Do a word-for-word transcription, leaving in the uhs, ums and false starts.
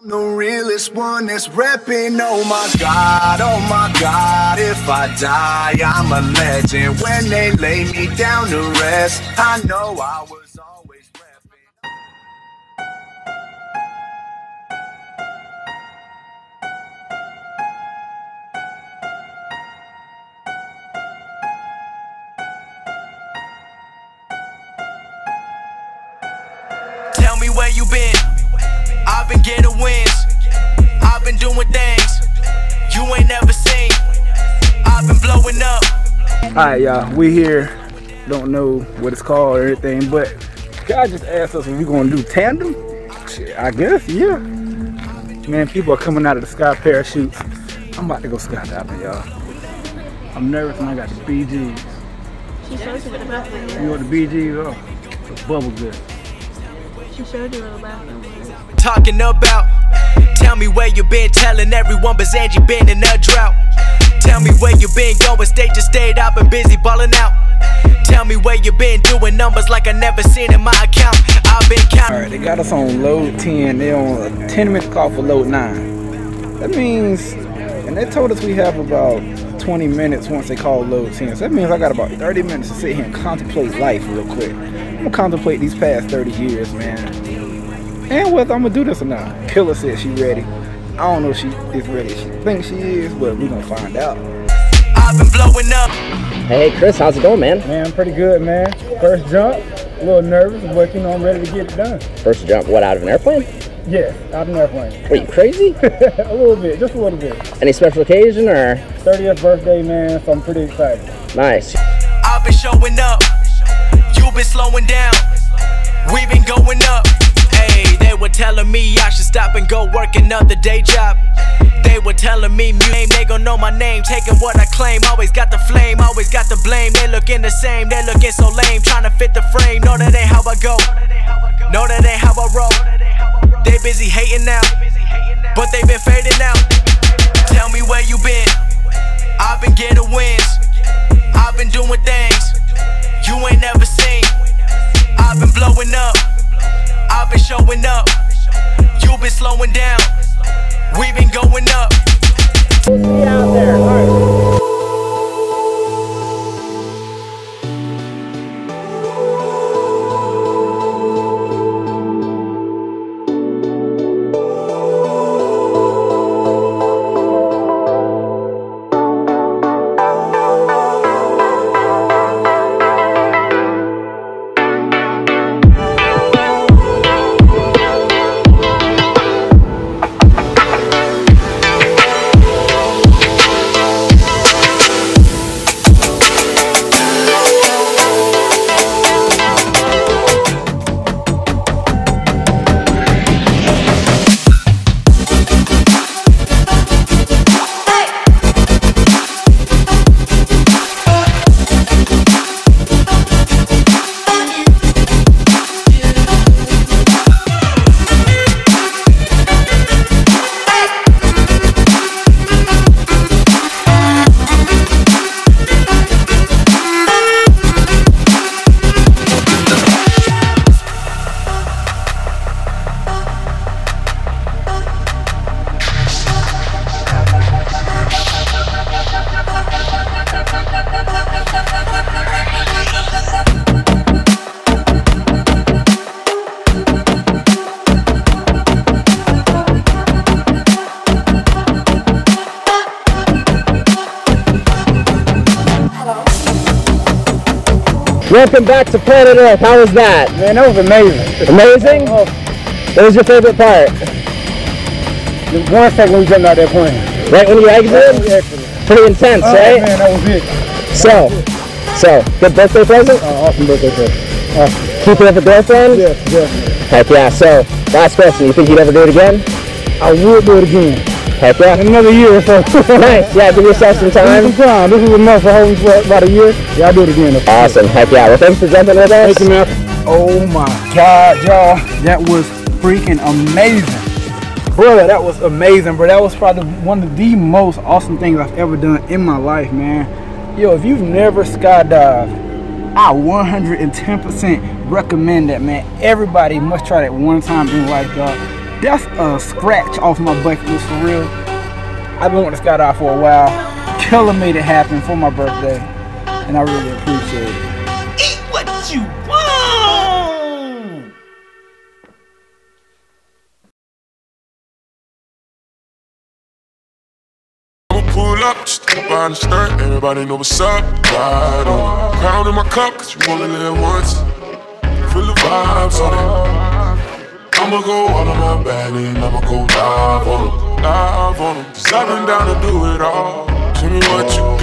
I'm the realest one that's reppin', oh my God, oh my God. If I die, I'm a legend. When they lay me down to rest, I know I was always reppin'. Tell me where you been. I've been getting wins, I've been doing things you ain't never seen, I've been blowing up. Alright y'all, we here, don't know what it's called or anything, but God just asked us if we gonna do tandem? Shit, I guess, yeah. Man, people are coming out of the sky parachutes. I'm about to go skydiving, y'all. I'm nervous and I got the B Gs. She showed you with the bathroom. You know what the B Gs are? The bubble gum. She showed you with the bathroom. Talking about, tell me where you been, telling everyone but Zangie been in a drought. Tell me where you been going, stay just stayed up and busy balling out. Tell me where you been doing numbers like I never seen in my account. I've been counting. Alright, they got us on load ten, they're on a ten minute call for load nine. That means, and they told us we have about twenty minutes once they call load ten. So that means I got about thirty minutes to sit here and contemplate life real quick. I'm gonna contemplate these past thirty years, man. And whether I'm gonna do this or not. Killer said she ready. I don't know if she is ready. She thinks she is, but we gonna find out. I've been blowing up. Hey Chris, how's it going, man? Man, pretty good, man. First jump, a little nervous, but you know I'm ready to get it done. First jump, what, out of an airplane? Yeah, out of an airplane. Are you crazy? A little bit, just a little bit. Any special occasion or? thirtieth birthday, man, so I'm pretty excited. Nice. I've been showing up. You've been slowing down. We've been going up. Hey, they were telling me I should stop and go work another day job. They were telling me name, they gon' know my name, taking what I claim. Always got the flame, always got the blame. They looking the same, they looking so lame, trying to fit the frame. Know that ain't how I go, know that ain't how I roll. They busy hating now, but they been fading out. Tell me where you been. I've been getting wins, I've been doing things you ain't never seen. I've been blowing up, I've been showing up, you've been slowing down, we've been going up. Get out there, all right. Welcome back to Planet Earth. How was that? Man, that was amazing. Amazing? Oh. What was your favorite part? The one second we jumped out that plane. Right when you exited? Right exited. Pretty intense, oh, right? Man, that was it. So, so good birthday present? Uh, awesome birthday present. Awesome. Keeping up with girlfriend? Yes, yes. Heck yeah. So, last question. You think you'd ever do it again? I would do it again. Heck yeah. In another year or so. Nice. Yeah, give yourself some time. Some time. This is enough for holding for about a year. Yeah, I'll do it again. Awesome. Heck yeah. Well, thanks for jumping with us. Thank you, man. Oh my God, y'all. That was freaking amazing. Brother, that was amazing, bro. That was probably one of the most awesome things I've ever done in my life, man. Yo, if you've never skydived, I one hundred ten percent recommend that, man. Everybody must try that one time in life, y'all. That's a scratch off my bucket list for real. I've been wanting to skydive for a while. Killer made it happen for my birthday, and I really appreciate it. Eat what you want! I'ma pull up, step out and start. Everybody know what's up. Ride on. Crown in my cup, cause you only live once. Feel the vibes on it. I'ma go all on my belly and I'ma go live on 'em, live on 'em. 'Cause I've been down to do it all. Tell me what you got.